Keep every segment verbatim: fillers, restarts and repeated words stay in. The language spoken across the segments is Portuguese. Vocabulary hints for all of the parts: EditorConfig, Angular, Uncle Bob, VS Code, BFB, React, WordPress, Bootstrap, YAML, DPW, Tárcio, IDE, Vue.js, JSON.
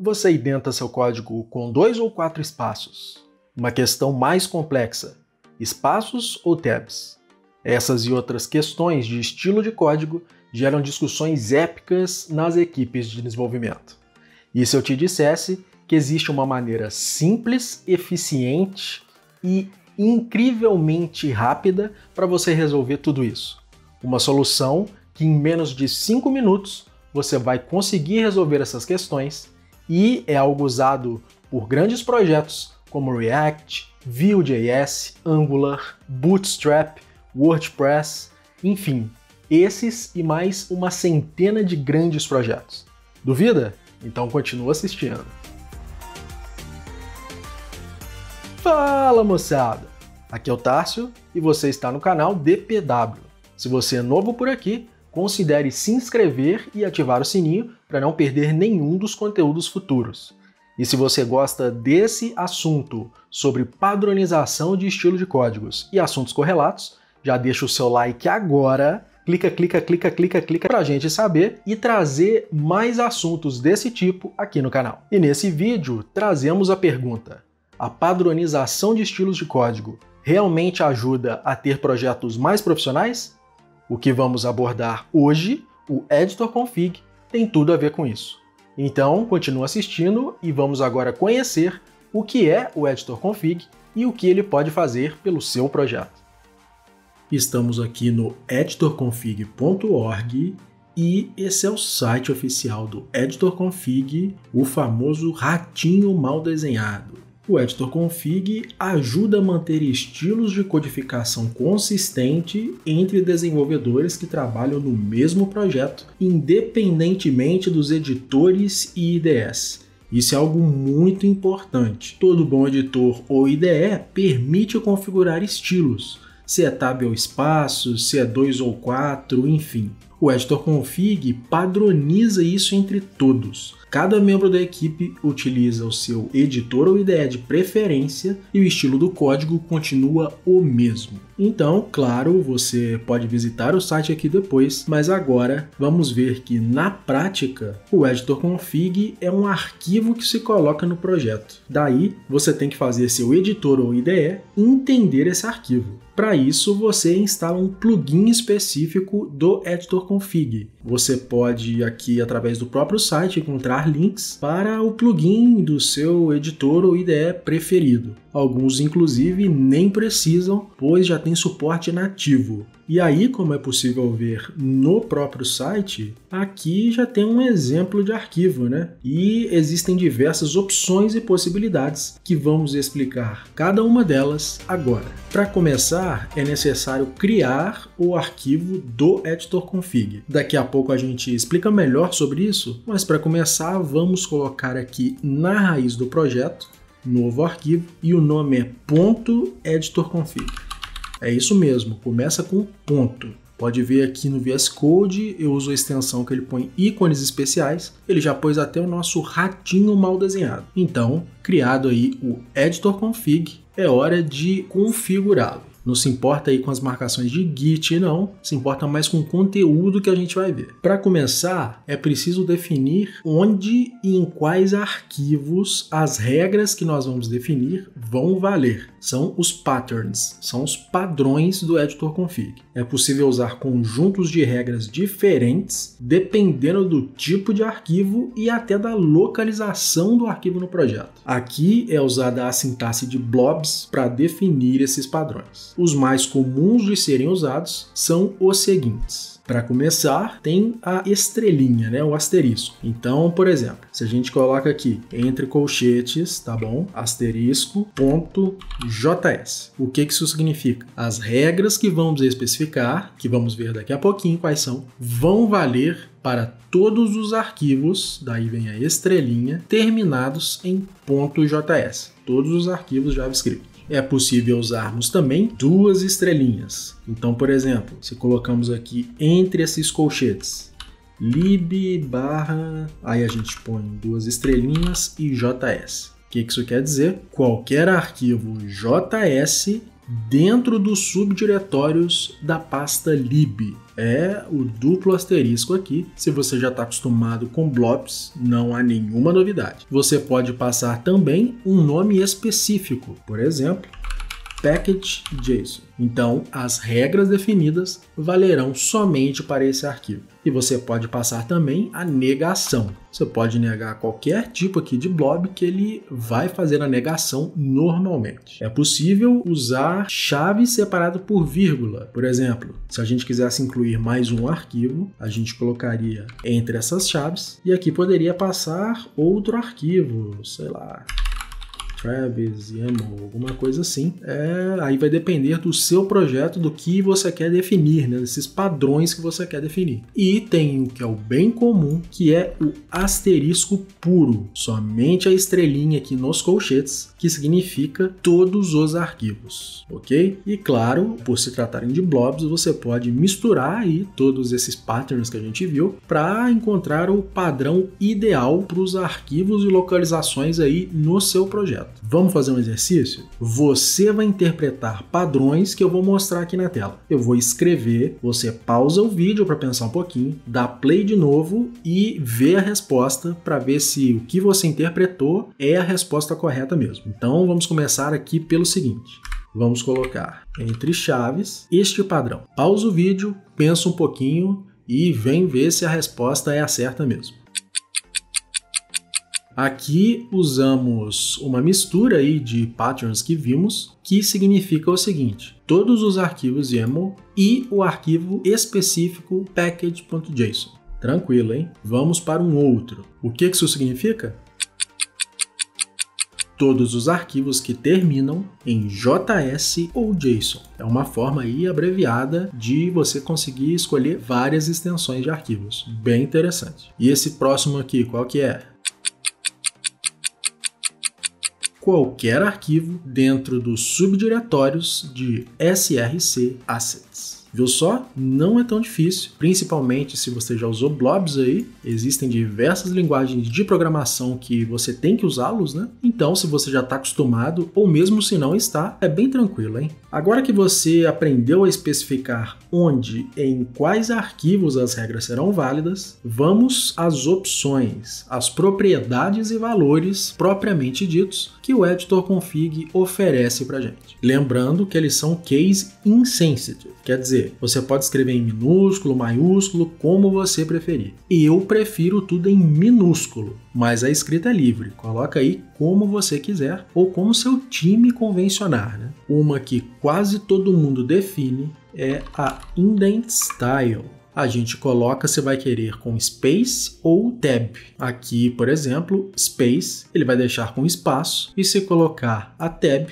Você indenta seu código com dois ou quatro espaços? Uma questão mais complexa, espaços ou tabs? Essas e outras questões de estilo de código geram discussões épicas nas equipes de desenvolvimento. E se eu te dissesse que existe uma maneira simples, eficiente e incrivelmente rápida para você resolver tudo isso? Uma solução que em menos de cinco minutos você vai conseguir resolver essas questões e é algo usado por grandes projetos como React, Vue.js, Angular, Bootstrap, WordPress, enfim, esses e mais uma centena de grandes projetos. Duvida? Então continua assistindo. Fala moçada! Aqui é o Tárcio e você está no canal D P W. Se você é novo por aqui, considere se inscrever e ativar o sininho para não perder nenhum dos conteúdos futuros. E se você gosta desse assunto sobre padronização de estilo de códigos e assuntos correlatos, já deixa o seu like agora, clica, clica, clica, clica, clica para a gente saber e trazer mais assuntos desse tipo aqui no canal. E nesse vídeo trazemos a pergunta: a padronização de estilos de código realmente ajuda a ter projetos mais profissionais? O que vamos abordar hoje, o EditorConfig, tem tudo a ver com isso. Então, continua assistindo e vamos agora conhecer o que é o EditorConfig e o que ele pode fazer pelo seu projeto. Estamos aqui no editor config ponto org e esse é o site oficial do EditorConfig, o famoso ratinho mal desenhado. O EditorConfig ajuda a manter estilos de codificação consistente entre desenvolvedores que trabalham no mesmo projeto, independentemente dos editores e I D Es. Isso é algo muito importante. Todo bom editor ou I D E permite configurar estilos, se é tab ou espaço, se é dois ou quatro, enfim. O EditorConfig padroniza isso entre todos. Cada membro da equipe utiliza o seu editor ou I D E de preferência e o estilo do código continua o mesmo. Então, claro, você pode visitar o site aqui depois, mas agora vamos ver que, na prática, o EditorConfig é um arquivo que se coloca no projeto. Daí, você tem que fazer seu editor ou I D E entender esse arquivo. Para isso, você instala um plugin específico do EditorConfig. Você pode, aqui através do próprio site, encontrar links para o plugin do seu editor ou I D E preferido. Alguns, inclusive, nem precisam, pois já tem suporte nativo. E aí, como é possível ver no próprio site, aqui já tem um exemplo de arquivo, né? E existem diversas opções e possibilidades que vamos explicar cada uma delas agora. Para começar, é necessário criar o arquivo do EditorConfig. Daqui a pouco a gente explica melhor sobre isso, mas para começar, vamos colocar aqui na raiz do projeto, novo arquivo, e o nome é .editorconfig. É isso mesmo, começa com ponto. Pode ver aqui no V S Code, eu uso a extensão que ele põe ícones especiais, ele já pôs até o nosso ratinho mal desenhado. Então, criado aí o EditorConfig, é hora de configurá-lo. Não se importa aí com as marcações de Git, não. Se importa mais com o conteúdo que a gente vai ver. Para começar, é preciso definir onde e em quais arquivos as regras que nós vamos definir vão valer. São os patterns, são os padrões do EditorConfig. É possível usar conjuntos de regras diferentes, dependendo do tipo de arquivo e até da localização do arquivo no projeto. Aqui é usada a sintaxe de blobs para definir esses padrões. Os mais comuns de serem usados são os seguintes. Para começar, tem a estrelinha, né, o asterisco. Então, por exemplo, se a gente coloca aqui entre colchetes, tá bom? Asterisco, ponto, js. O que isso significa? As regras que vamos especificar, que vamos ver daqui a pouquinho quais são, vão valer para todos os arquivos, daí vem a estrelinha, terminados em .js. Todos os arquivos JavaScript. É possível usarmos também duas estrelinhas. Então, por exemplo, se colocamos aqui entre esses colchetes, lib barra, aí a gente põe duas estrelinhas e js. O que isso quer dizer? Qualquer arquivo js dentro dos subdiretórios da pasta lib. É o duplo asterisco aqui. Se você já está acostumado com blobs, não há nenhuma novidade. Você pode passar também um nome específico, por exemplo, package.json. Então, as regras definidas valerão somente para esse arquivo. E você pode passar também a negação. Você pode negar qualquer tipo aqui de blob que ele vai fazer a negação normalmente. É possível usar chave separado por vírgula. Por exemplo, se a gente quisesse incluir mais um arquivo, a gente colocaria entre essas chaves e aqui poderia passar outro arquivo, sei lá, Travis, YAML, alguma coisa assim. É, aí vai depender do seu projeto, do que você quer definir, né? Desses padrões que você quer definir. E tem o que é o bem comum, que é o asterisco puro. Somente a estrelinha aqui nos colchetes, que significa todos os arquivos, ok? E claro, por se tratarem de blobs, você pode misturar aí todos esses patterns que a gente viu para encontrar o padrão ideal para os arquivos e localizações aí no seu projeto. Vamos fazer um exercício? Você vai interpretar padrões que eu vou mostrar aqui na tela. Eu vou escrever, você pausa o vídeo para pensar um pouquinho, dá play de novo e vê a resposta para ver se o que você interpretou é a resposta correta mesmo. Então vamos começar aqui pelo seguinte. Vamos colocar entre chaves este padrão. Pausa o vídeo, pensa um pouquinho e vem ver se a resposta é a certa mesmo. Aqui usamos uma mistura aí de patterns que vimos, que significa o seguinte: todos os arquivos YAML e o arquivo específico package.json. Tranquilo, hein? Vamos para um outro. O que isso significa? Todos os arquivos que terminam em J S ou JSON. É uma forma aí abreviada de você conseguir escolher várias extensões de arquivos. Bem interessante. E esse próximo aqui, qual que é? Qualquer arquivo dentro dos subdiretórios de src assets. Viu só? Não é tão difícil, principalmente se você já usou blobs aí. Existem diversas linguagens de programação que você tem que usá-los, né? Então, se você já está acostumado, ou mesmo se não está, é bem tranquilo, hein? Agora que você aprendeu a especificar onde e em quais arquivos as regras serão válidas, vamos às opções, às propriedades e valores propriamente ditos que o EditorConfig oferece para gente. Lembrando que eles são case insensitive, quer dizer, você pode escrever em minúsculo, maiúsculo, como você preferir. Eu prefiro tudo em minúsculo, mas a escrita é livre. Coloca aí como você quiser ou como seu time convencionar, né? Uma que quase todo mundo define é a indent style. A gente coloca se vai querer com space ou tab. Aqui, por exemplo, space, ele vai deixar com espaço, e se colocar a tab,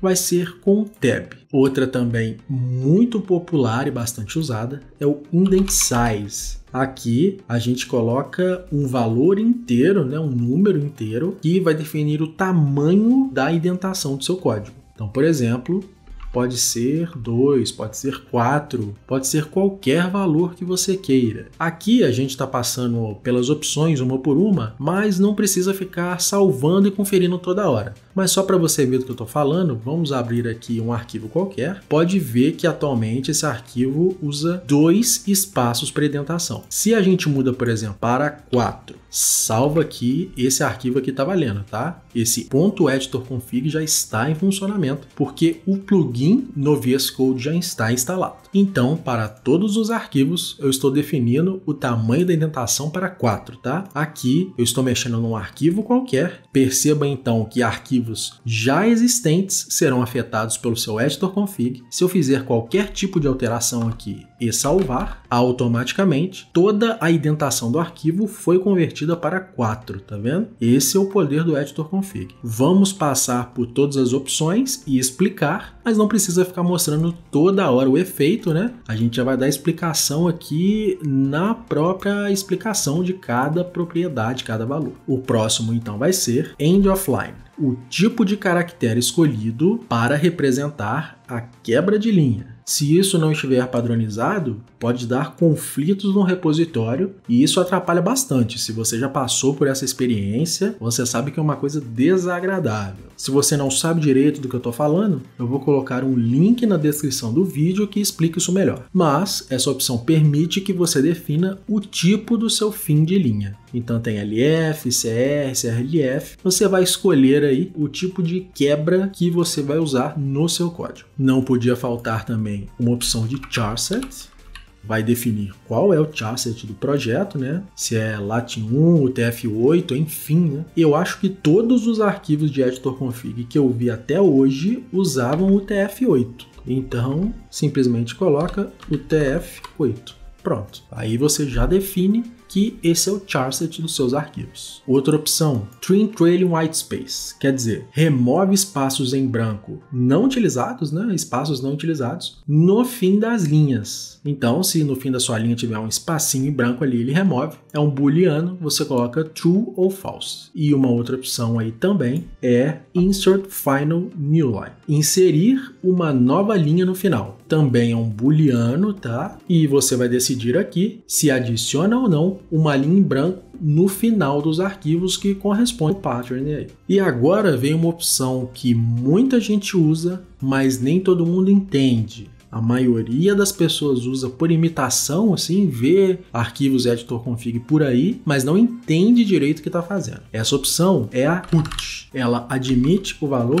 vai ser com tab. Outra também muito popular e bastante usada é o indent size. Aqui a gente coloca um valor inteiro, né, um número inteiro, que vai definir o tamanho da indentação do seu código. Então, por exemplo, pode ser dois, pode ser quatro, pode ser qualquer valor que você queira. Aqui a gente está passando pelas opções uma por uma, mas não precisa ficar salvando e conferindo toda hora. Mas só para você ver do que eu estou falando, vamos abrir aqui um arquivo qualquer. Pode ver que atualmente esse arquivo usa dois espaços para indentação. Se a gente muda, por exemplo, para quatro, salva aqui, esse arquivo aqui está valendo, tá? Esse ponto .editorconfig já está em funcionamento, porque o plugin no V S Code já está instalado. Então, para todos os arquivos, eu estou definindo o tamanho da indentação para quatro, tá? Aqui, eu estou mexendo num arquivo qualquer. Perceba, então, que arquivos já existentes serão afetados pelo seu EditorConfig. Se eu fizer qualquer tipo de alteração aqui e salvar, automaticamente, toda a indentação do arquivo foi convertida para quatro, tá vendo? Esse é o poder do EditorConfig. Vamos passar por todas as opções e explicar, mas não precisa ficar mostrando toda hora o efeito, né? A gente já vai dar explicação aqui na própria explicação de cada propriedade, cada valor. O próximo, então, vai ser end of line, o tipo de caractere escolhido para representar a quebra de linha. Se isso não estiver padronizado, pode dar conflitos no repositório e isso atrapalha bastante. Se você já passou por essa experiência, você sabe que é uma coisa desagradável. Se você não sabe direito do que eu estou falando, eu vou colocar um link na descrição do vídeo que explica isso melhor. Mas essa opção permite que você defina o tipo do seu fim de linha. Então tem L F, C R, C R L F, você vai escolher aí o tipo de quebra que você vai usar no seu código. Não podia faltar também uma opção de charset, vai definir qual é o charset do projeto, né? Se é lat um, U T F oito, enfim, né? Eu acho que todos os arquivos de EditorConfig que eu vi até hoje usavam U T F oito, então simplesmente coloca U T F oito. Pronto, aí você já define que esse é o charset dos seus arquivos. Outra opção, trim trailing white space, quer dizer, remove espaços em branco não utilizados, né? Espaços não utilizados no fim das linhas. Então, se no fim da sua linha tiver um espacinho em branco ali, ele remove. É um booleano, você coloca true ou false. E uma outra opção aí também é insert final new line, inserir uma nova linha no final. Também é um booleano, tá? E você vai decidir aqui se adiciona ou não uma linha em branco no final dos arquivos que corresponde ao pattern aí. E agora vem uma opção que muita gente usa, mas nem todo mundo entende. A maioria das pessoas usa por imitação, assim, vê arquivos EditorConfig por aí, mas não entende direito o que está fazendo. Essa opção é a put. Ela admite o valor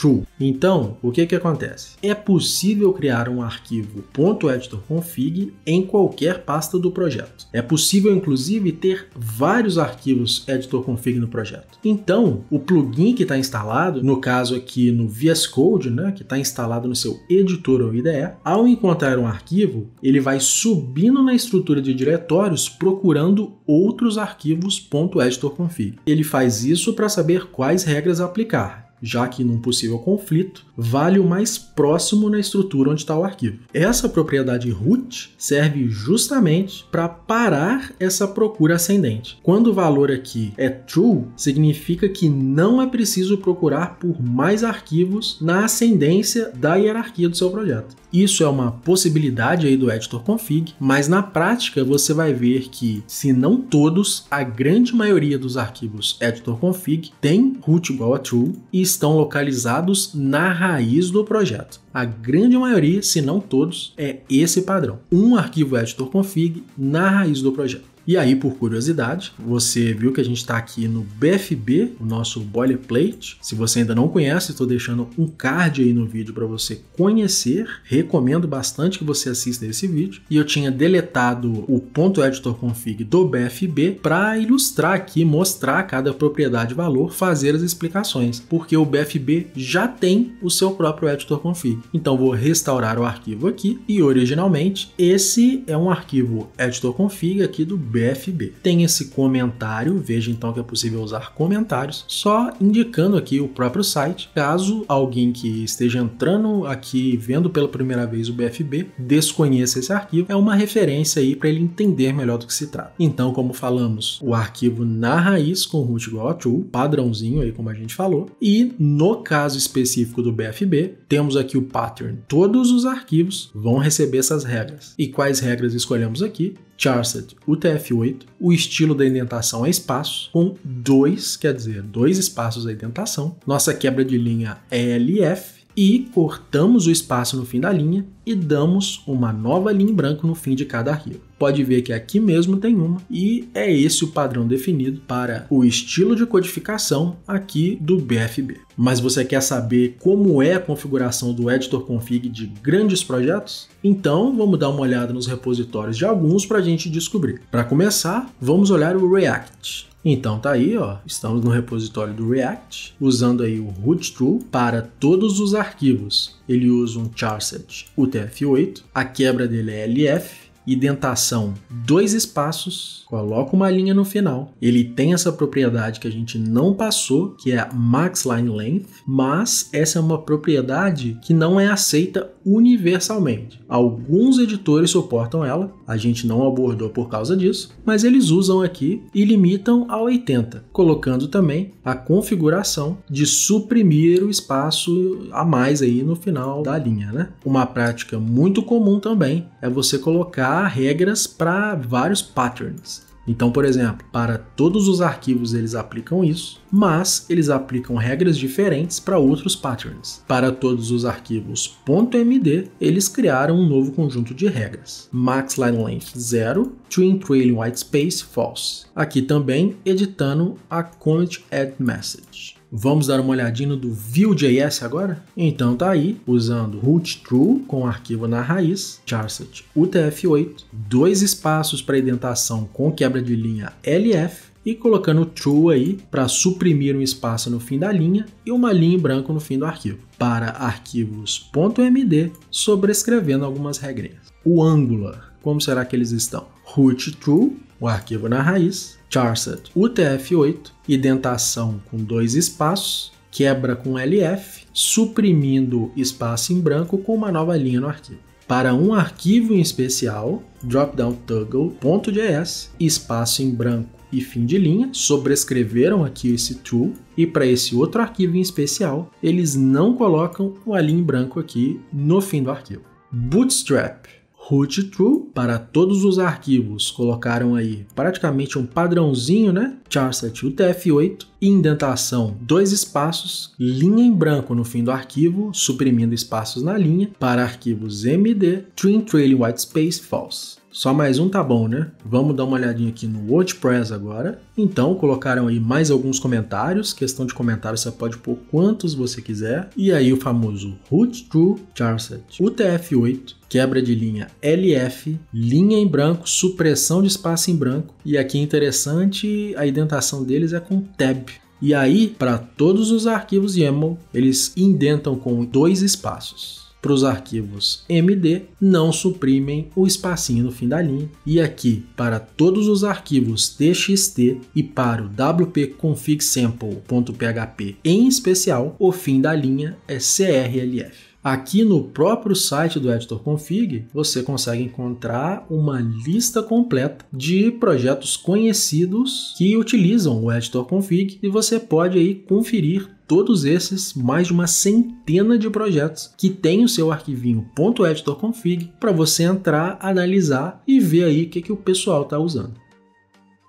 true. Então, o que que acontece? É possível criar um arquivo .editorconfig em qualquer pasta do projeto. É possível, inclusive, ter vários arquivos EditorConfig no projeto. Então, o plugin que está instalado, no caso aqui no V S Code, né, que está instalado no seu editor ou I D E, ao encontrar um arquivo, ele vai subindo na estrutura de diretórios procurando outros arquivos .editorconfig. Ele faz isso para saber quais regras aplicar, já que num possível conflito, vale o mais próximo na estrutura onde está o arquivo. Essa propriedade root serve justamente para parar essa procura ascendente. Quando o valor aqui é true, significa que não é preciso procurar por mais arquivos na ascendência da hierarquia do seu projeto. Isso é uma possibilidade aí do EditorConfig, mas na prática você vai ver que, se não todos, a grande maioria dos arquivos EditorConfig tem root igual a true e estão localizados na raiz do projeto. A grande maioria, se não todos, é esse padrão. Um arquivo EditorConfig na raiz do projeto. E aí, por curiosidade, você viu que a gente está aqui no B F B, o nosso boilerplate. Se você ainda não conhece, estou deixando um card aí no vídeo para você conhecer. Recomendo bastante que você assista esse vídeo. E eu tinha deletado o .editorconfig do B F B para ilustrar aqui, mostrar cada propriedade e valor, fazer as explicações, porque o B F B já tem o seu próprio EditorConfig. Então, vou restaurar o arquivo aqui e, originalmente, esse é um arquivo EditorConfig aqui do B F B. B F B. Tem esse comentário, veja então que é possível usar comentários, só indicando aqui o próprio site, caso alguém que esteja entrando aqui vendo pela primeira vez o B F B desconheça esse arquivo, é uma referência aí para ele entender melhor do que se trata. Então, como falamos, o arquivo na raiz com root igual a true, padrãozinho aí como a gente falou, e no caso específico do B F B, temos aqui o pattern. Todos os arquivos vão receber essas regras. E quais regras escolhemos aqui? Charset U T F oito, o estilo da indentação é espaço, com dois, quer dizer, dois espaços da indentação. Nossa quebra de linha é L F e cortamos o espaço no fim da linha e damos uma nova linha em branco no fim de cada arquivo. Pode ver que aqui mesmo tem uma, e é esse o padrão definido para o estilo de codificação aqui do B F B. Mas você quer saber como é a configuração do EditorConfig de grandes projetos? Então vamos dar uma olhada nos repositórios de alguns para a gente descobrir. Para começar, vamos olhar o React. Então tá aí, ó, estamos no repositório do React, usando aí o root true para todos os arquivos. Ele usa um charset U T F oito, a quebra dele é L F, identação dois espaços, coloca uma linha no final. Ele tem essa propriedade que a gente não passou, que é a max line length, mas essa é uma propriedade que não é aceita universalmente. Alguns editores suportam ela, a gente não abordou por causa disso, mas eles usam aqui e limitam a oitenta, colocando também a configuração de suprimir o espaço a mais aí no final da linha, né? Uma prática muito comum também é você colocar regras para vários patterns. Então, por exemplo, para todos os arquivos eles aplicam isso, mas eles aplicam regras diferentes para outros patterns. Para todos os arquivos .md, eles criaram um novo conjunto de regras. Max line length zero, trim trailing white space false. Aqui também editando a comment add message. Vamos dar uma olhadinha do Vue.js agora? Então tá aí, usando root true com arquivo na raiz, charset U T F oito, dois espaços para indentação com quebra de linha L F e colocando true aí para suprimir um espaço no fim da linha e uma linha em branco no fim do arquivo. Para arquivos.md, sobrescrevendo algumas regrinhas. O Angular, como será que eles estão? Root true, o arquivo na raiz, charset U T F oito, identação com dois espaços, quebra com L F, suprimindo espaço em branco com uma nova linha no arquivo. Para um arquivo em especial, dropdown toggle.js, espaço em branco e fim de linha, sobrescreveram aqui esse true, e para esse outro arquivo em especial, eles não colocam uma linha em branco aqui no fim do arquivo. Bootstrap. Root true, para todos os arquivos colocaram aí praticamente um padrãozinho, né? Charset U T F oito, indentação dois espaços, linha em branco no fim do arquivo, suprimindo espaços na linha, para arquivos M D, trim trailing white space false. Só mais um tá bom, né? Vamos dar uma olhadinha aqui no WordPress agora. Então, colocaram aí mais alguns comentários. Questão de comentários, você pode pôr quantos você quiser. E aí o famoso root true, charset U T F oito, quebra de linha L F, linha em branco, supressão de espaço em branco. E aqui interessante, a indentação deles é com tab. E aí, para todos os arquivos YAML, eles indentam com dois espaços. Para os arquivos M D, não suprimem o espacinho no fim da linha. E aqui, para todos os arquivos T X T e para o wp-config-sample.php em especial, o fim da linha é crlf. Aqui no próprio site do EditorConfig, você consegue encontrar uma lista completa de projetos conhecidos que utilizam o EditorConfig e você pode aí conferir todos esses, mais de uma centena de projetos que tem o seu arquivinho .editorconfig para você entrar, analisar e ver aí o que, que o pessoal está usando.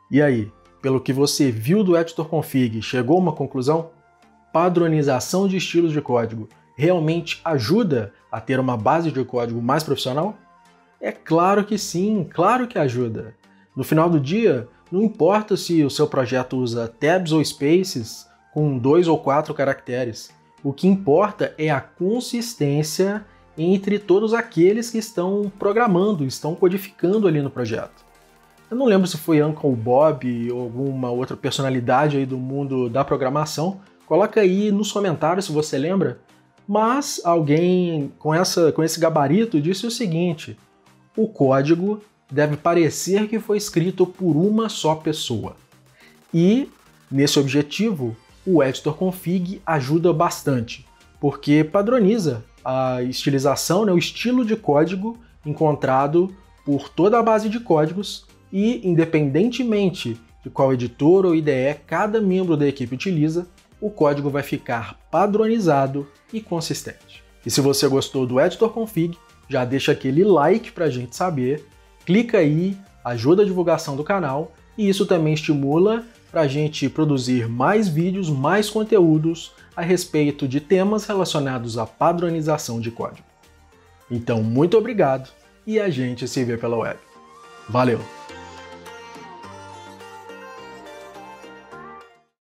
E aí, pelo que você viu do EditorConfig, chegou a uma conclusão? Padronização de estilos de código realmente ajuda a ter uma base de código mais profissional? É claro que sim, claro que ajuda. No final do dia, não importa se o seu projeto usa tabs ou spaces, com dois ou quatro caracteres. O que importa é a consistência entre todos aqueles que estão programando, estão codificando ali no projeto. Eu não lembro se foi Uncle Bob ou alguma outra personalidade aí do mundo da programação. Coloca aí nos comentários se você lembra. Mas alguém com, essa, com esse gabarito disse o seguinte: o código deve parecer que foi escrito por uma só pessoa. E, nesse objetivo, o EditorConfig ajuda bastante, porque padroniza a estilização, né, o estilo de código encontrado por toda a base de códigos e, independentemente de qual editor ou I D E cada membro da equipe utiliza, o código vai ficar padronizado e consistente. E se você gostou do EditorConfig, já deixa aquele like para a gente saber, clica aí, ajuda a divulgação do canal e isso também estimula para a gente produzir mais vídeos, mais conteúdos a respeito de temas relacionados à padronização de código. Então, muito obrigado e a gente se vê pela web. Valeu!